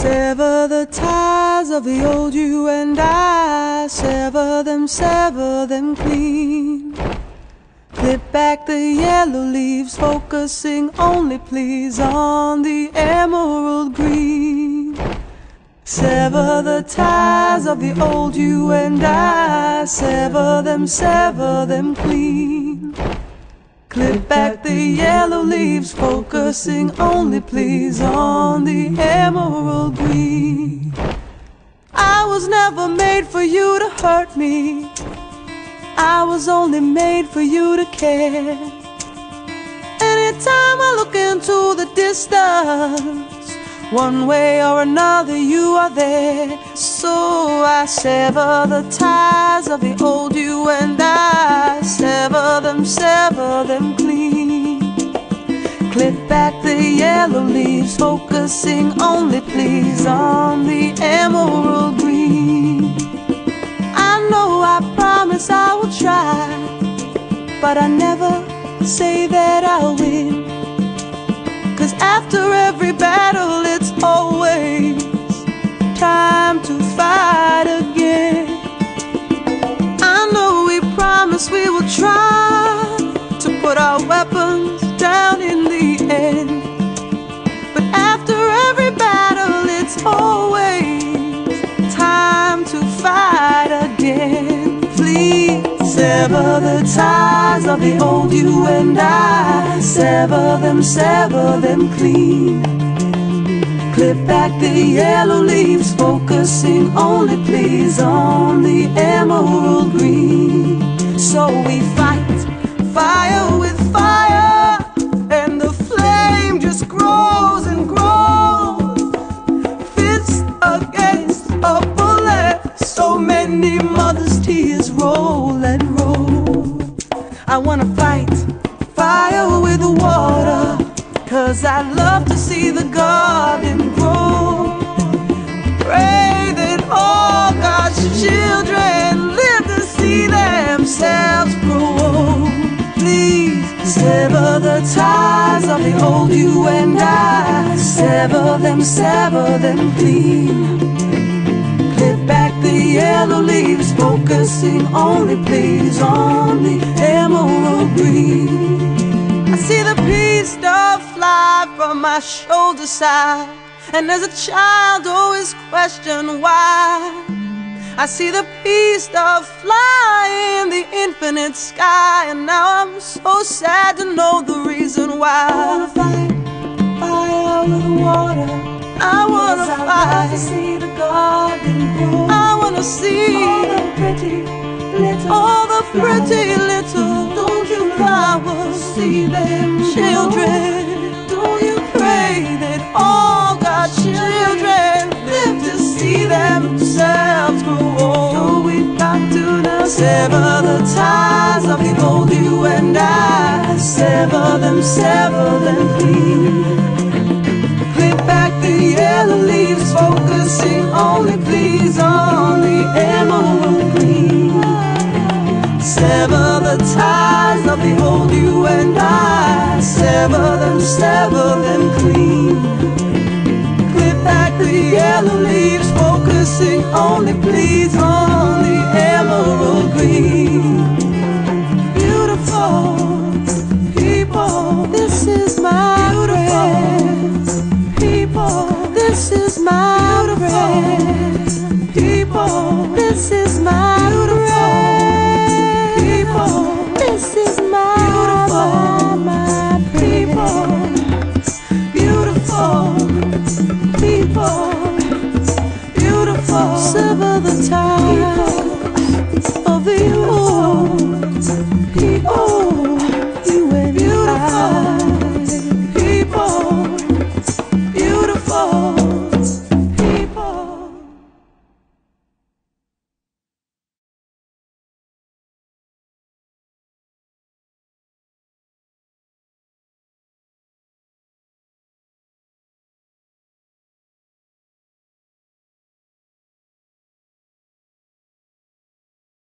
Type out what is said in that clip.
Sever the ties of the old you and I. Sever them clean. Clip back the yellow leaves, focusing only, please, on the emerald green. Sever the ties of the old you and I. Sever them clean. Clip back the yellow leaves, focusing only, please, on the emerald green. I was never made for you to hurt me. I was only made for you to care. Anytime I look into the distance, one way or another you are there. So I sever the ties of the old you and I. Sever them clean. Clip back the yellow leaves, focusing only, please, on the emerald green. I know I promise I will try, but I never say that I'll win. 'Cause after every battle it's always time to fight again. I know we promise we will try to put our weapons down in the end, but after every battle it's always time to fight again. Sever the ties of the old you and I. Sever them clean. Clip back the yellow leaves, focusing only, please, on the emerald green. So we fight fire with fire, and the flame just grows and grows. Fist against a bullet, so many mother's tears roll and roll. I wanna fight fire with water, 'cause I love to see the garden grow. Pray that all God's children live to see themselves grow. Please sever the ties of the old you and I. Sever them clean. Yellow leaves, focusing only, please, on the emerald green. I see the peace dove fly from my shoulder side, and as a child always question why. I see the peace dove fly in the infinite sky, and now I'm so sad to know the reason why. I wanna fight fire with water. I wanna fight to see the garden grow. I wanna see all the pretty little flowers. See them children. Don't you pray that all God's children live to see themselves grow old? So we've got to sever the ties of the old you and I. Sever them clean. Yellow leaves, focusing only, please, on the emerald green. Sever the ties of the old you and I. Sever them clean. Clip back the yellow leaves, focusing only, please, on the emerald green. Beautiful people, this is my beautiful people. This is my prayer. People, this is my prayer.